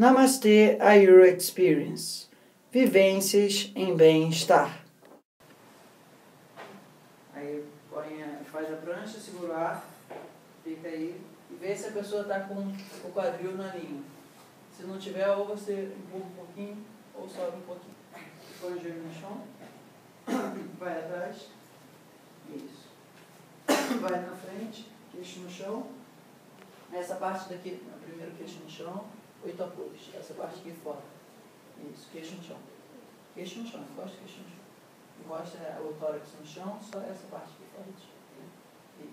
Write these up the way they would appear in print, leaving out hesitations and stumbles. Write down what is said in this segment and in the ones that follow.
Namastê Ayur Experience, Vivências em Bem-Estar. Aí faz a prancha, segura o ar, fica aí e vê se a pessoa está com o quadril na linha. Se não tiver, ou você empurra um pouquinho ou sobe um pouquinho. Põe o joelho no chão, vai atrás, isso. Vai na frente, queixo no chão, essa parte daqui, primeiro queixo no chão. 8 apoios, essa parte aqui fora. Isso, queixo no chão. Queixo no chão, encosta o queixo no chão. Encosta o tórax no chão, só essa parte aqui fora do chão.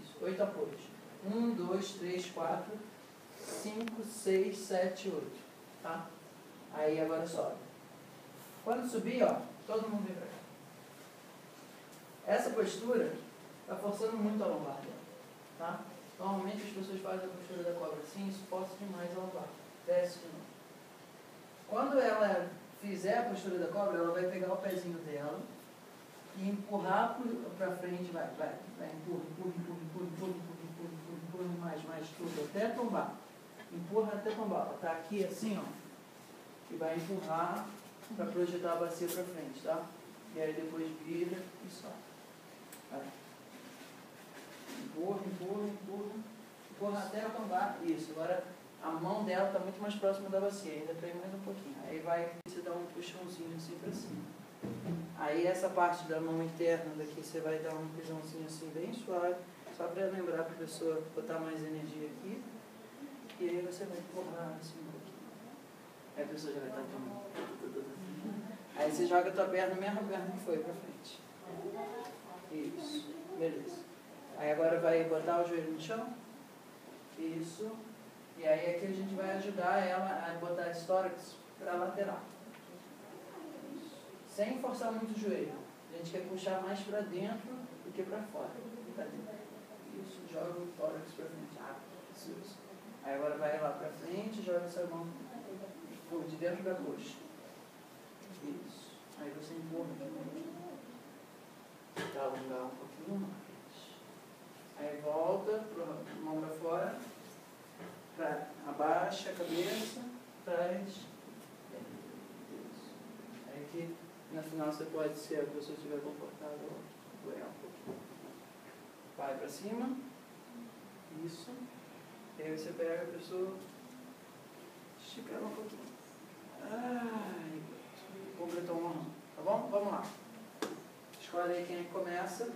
Isso, 8 apoios. 1, 2, 3, 4, 5, 6, 7, 8. Tá? Aí agora sobe. Quando subir, ó, todo mundo vem pra cá. Essa postura tá forçando muito a lombar dela. Tá? Normalmente as pessoas fazem a postura da cobra assim, isso força demais a lombar. Desce de novo. Quando ela fizer a postura da cobra, ela vai pegar o pezinho dela e empurrar para frente, vai, empurra, mais tudo, até tombar. Empurra até tombar. Ela tá aqui assim, ó, e vai empurrar para projetar a bacia para frente, tá? E aí depois vira e sobe. Vai. Empurra até tombar. Isso, agora. A mão dela está muito mais próxima da bacia, ainda tem mais um pouquinho. Aí vai, você dá um puxãozinho assim para cima. Aí essa parte da mão interna daqui, você vai dar um puxãozinho assim bem suave, só para lembrar para a pessoa botar mais energia aqui. E aí você vai empurrar assim um pouquinho. Aí a pessoa já vai estar tomando. Aí você joga a tua perna, a mesma perna que foi, para frente. Isso, beleza. Aí agora vai botar o joelho no chão. Isso. E aí aqui a gente vai ajudar ela a botar esse tórax para a lateral. Sem forçar muito o joelho. A gente quer puxar mais para dentro do que para fora. Isso, joga o tórax para frente. Ah, isso. Aí agora vai lá para frente, joga essa mão de dentro para coxa. Isso. Aí você empurra também. Tá, alongar um pouquinho mais. Aí volta, mão para fora. Abaixa a cabeça, traz. Isso. Aí aqui, no final, você pode, se a pessoa estiver confortável, apoiar um pouquinho. Vai pra cima. Isso. E aí você pega a pessoa, estica ela um pouquinho. Ai, completou um ano. Tá bom? Vamos lá. Escolhe aí quem começa.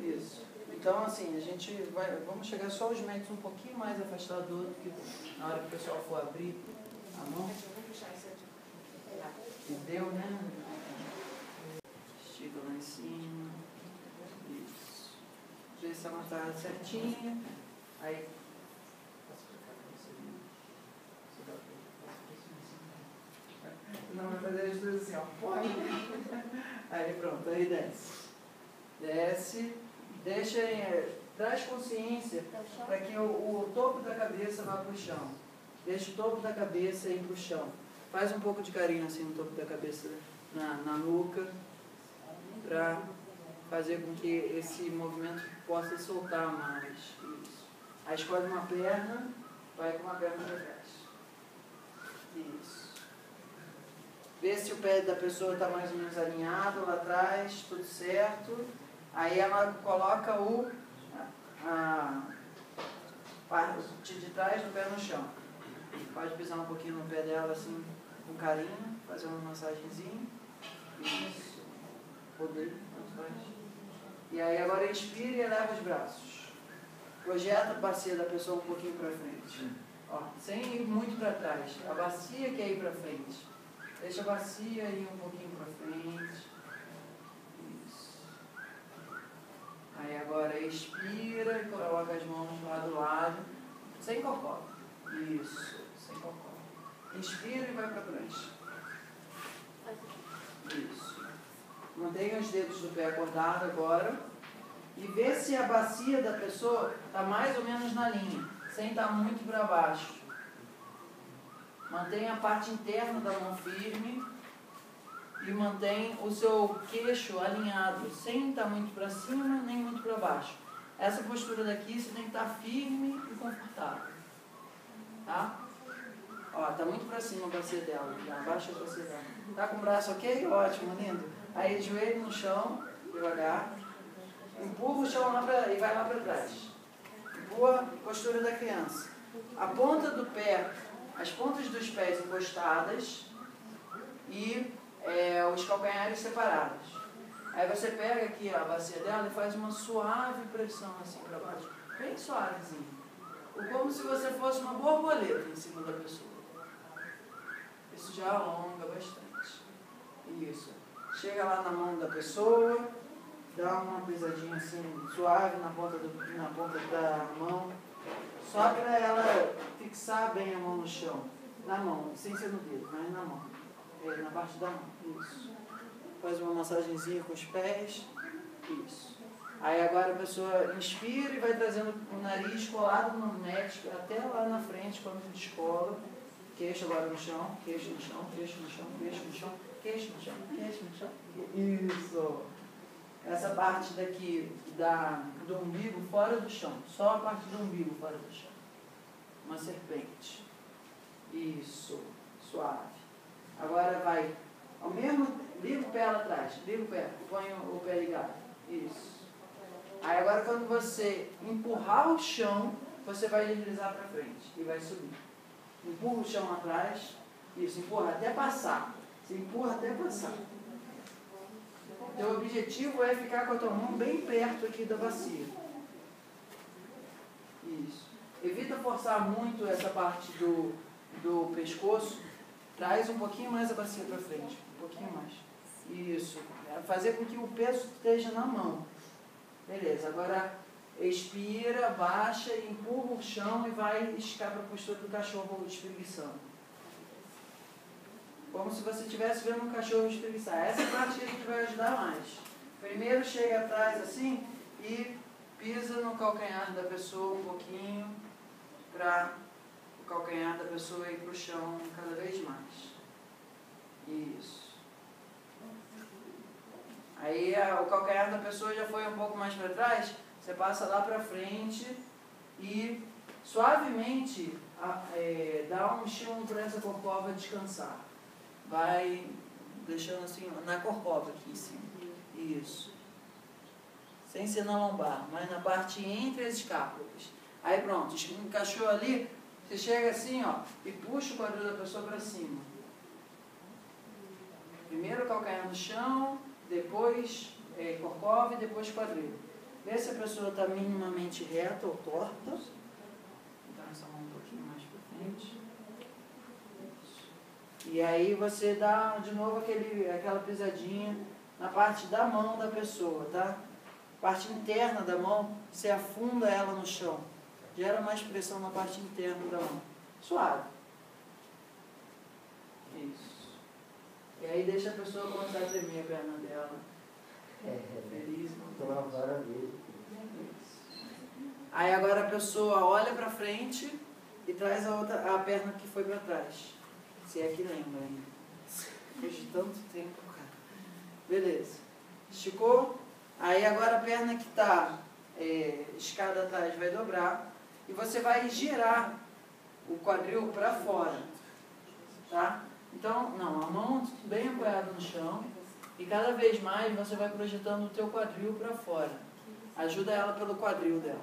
Isso. Então, assim, a gente vai... Vamos chegar só os médicos um pouquinho mais afastados do outro, que na hora que o pessoal for abrir a mão. Entendeu, né? Estica lá em cima. Isso. Deixa essa matada certinha. Aí... Não, vai fazer as duas assim, ó. Pode. Aí pronto, aí desce. Desce, deixa, traz consciência para que o topo da cabeça vá para o chão. Deixa o topo da cabeça ir para o chão. Faz um pouco de carinho assim no topo da cabeça, na nuca, para fazer com que esse movimento possa soltar mais. Isso. Aí escolhe uma perna, vai com uma perna para trás. Isso. Vê se o pé da pessoa está mais ou menos alinhado lá atrás, tudo certo. Aí ela coloca a parte de trás do pé no chão. Pode pisar um pouquinho no pé dela assim, com carinho, fazer uma massagenzinha. Isso. Poder, e aí agora inspira e eleva os braços. Projeta a bacia da pessoa um pouquinho para frente. Ó, sem ir muito para trás. A bacia quer ir para frente. Deixa a bacia ir um pouquinho para frente. Isso. Aí agora expira e coloca as mãos lá do lado. Sem cocó. Isso. Sem cocó. Inspira e vai para a prancha. Isso. Mantenha os dedos do pé acordado agora. E vê se a bacia da pessoa está mais ou menos na linha. sem estar muito para baixo. Mantenha a parte interna da mão firme e mantém o seu queixo alinhado, sem estar muito para cima nem muito para baixo. Essa postura daqui você tem que estar firme e confortável, tá? Ó, tá muito para cima o braço dela, já abaixa o braço dela. Tá com o braço ok? Ótimo, lindo. Aí joelho no chão, devagar. Empurra o chão lá pra, e vai lá para trás. Empurra a postura da criança. A ponta do pé, as pontas dos pés encostadas e os calcanhares separados. Aí você pega aqui a bacia dela e faz uma suave pressão assim para baixo. Bem suavezinho. Como se você fosse uma borboleta em cima da pessoa. Isso já alonga bastante. Isso. Chega lá na mão da pessoa, dá uma pisadinha assim, suave na ponta da mão. Só para ela fixar bem a mão no chão. Na mão, sem ser no dedo, mas na mão. Na parte da mão. Isso. Faz uma massagenzinha com os pés. Isso. Aí agora a pessoa inspira e vai trazendo o nariz colado no nariz até lá na frente, quando descola. Queixo agora no chão, queixo no chão, queixo no chão, queixo no chão, queixo no chão, queixo no chão. Isso. Essa parte daqui do umbigo fora do chão. Só a parte do umbigo fora do chão. Uma serpente. Isso. Suave. Agora vai ao mesmo tempo. Liga o pé lá atrás, liga o pé, põe o pé ligado. Isso. Aí agora quando você empurrar o chão, você vai deslizar para frente e vai subir. Empurra o chão atrás, isso, empurra até passar. Você empurra até passar. Teu objetivo é ficar com a tua mão bem perto aqui da bacia. Isso. Evita forçar muito essa parte do pescoço. Traz um pouquinho mais a bacia para frente. Um pouquinho mais. Isso. Fazer com que o peso esteja na mão. Beleza. Agora, expira, baixa, empurra o chão e vai esticar para a postura do cachorro espreguiçando. Como se você estivesse vendo um cachorro espreguiçar. Essa parte a gente vai ajudar mais. Primeiro chega atrás assim e pisa no calcanhar da pessoa um pouquinho para o calcanhar da pessoa ir para o chão cada vez mais. Isso. Aí o calcanhar da pessoa já foi um pouco mais para trás, você passa lá para frente e suavemente dá um estímulo para essa corcova descansar. Vai deixando assim, na corcova aqui em cima. Isso. Sem ser na lombar, mas na parte entre as escápulas. Aí pronto, encaixou ali, você chega assim ó, e puxa o quadril da pessoa para cima. Primeiro o calcanhar no chão, depois corcova e depois quadril. Vê se a pessoa está minimamente reta ou torta. Vou dar essa mão um pouquinho mais para frente. E aí você dá de novo aquela pisadinha na parte da mão da pessoa, tá? Parte interna da mão, você afunda ela no chão. Gera mais pressão na parte interna da mão. Suave. Isso. E aí deixa a pessoa começar a tremer a perna dela. Feliz, não tem. Aí agora a pessoa olha pra frente e traz a perna que foi pra trás. Se é que lembra ainda. Depois de tanto tempo, cara. Beleza. Esticou? Aí agora a perna que tá escada atrás vai dobrar. E você vai girar o quadril pra fora. Tá? Então, não, a mão bem apoiada no chão e cada vez mais você vai projetando o teu quadril para fora. Ajuda ela pelo quadril dela,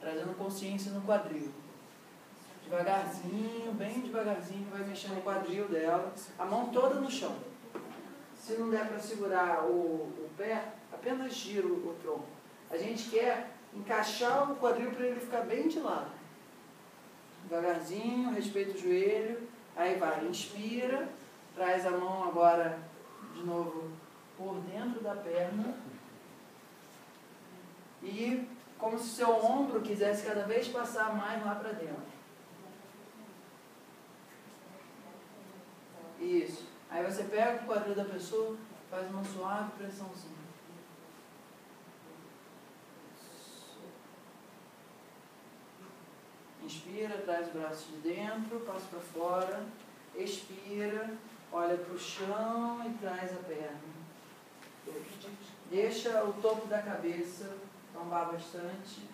trazendo consciência no quadril. Devagarzinho, bem devagarzinho, vai mexendo o quadril dela, a mão toda no chão. Se não der para segurar o pé, apenas gira o tronco. A gente quer encaixar o quadril para ele ficar bem de lado. Devagarzinho, respeita o joelho. Aí vai, inspira, traz a mão agora de novo por dentro da perna e como se seu ombro quisesse cada vez passar mais lá para dentro. Isso. Aí você pega o quadril da pessoa, faz uma suave pressãozinha. Inspira, traz os braços de dentro, passa para fora. Expira, olha para o chão e traz a perna. Deixa o topo da cabeça tombar bastante.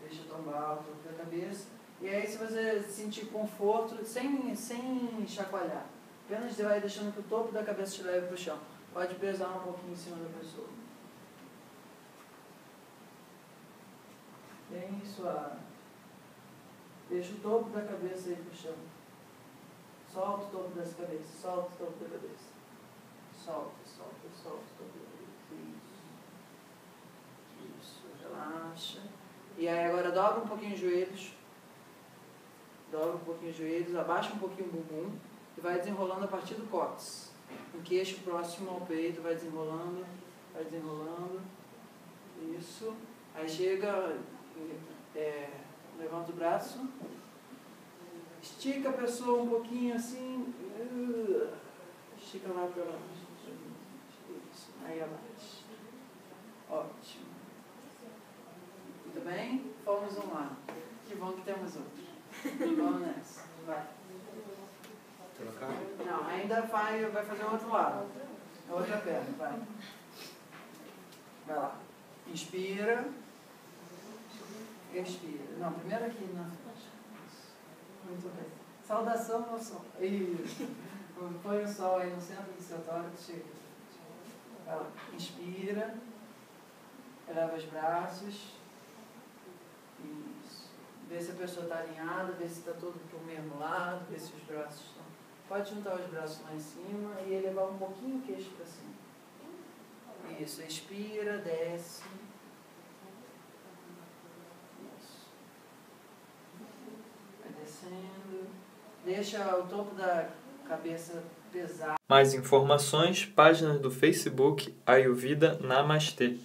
Deixa tombar o topo da cabeça. E aí, se você sentir conforto, sem chacoalhar, apenas vai deixando que o topo da cabeça te leve para o chão. Pode pesar um pouquinho em cima da pessoa. Bem suave. Deixa o topo da cabeça aí para o chão. Solta o topo dessa cabeça. Solta o topo da cabeça. Solta, solta, solta o topo da cabeça. Isso. Isso. Relaxa. E aí agora dobra um pouquinho os joelhos. Dobra um pouquinho os joelhos. Abaixa um pouquinho o bumbum. E vai desenrolando a partir do cóccix. O queixo próximo ao peito vai desenrolando. Vai desenrolando. Isso. Aí chega... levanta o braço, estica a pessoa um pouquinho assim, estica lá para lá, aí abaixa, ótimo, muito bem, fomos um lado, que bom que temos outro, vamos nessa, vai, não, ainda vai fazer o outro lado, a outra perna, vai lá, inspira, expira. Não, primeiro aqui na frente. Muito bem. Saudação ao sol. Isso. Põe o sol aí no centro do seu tórax. Chega. Vai lá. Inspira. Eleva os braços. Isso. Vê se a pessoa está alinhada, vê se está todo para o mesmo lado, vê se os braços estão... Pode juntar os braços lá em cima e elevar um pouquinho o queixo para cima. Isso. Expira, desce. Deixa o topo da cabeça pesar. Mais informações, páginas do Facebook Ayurvida Namastê.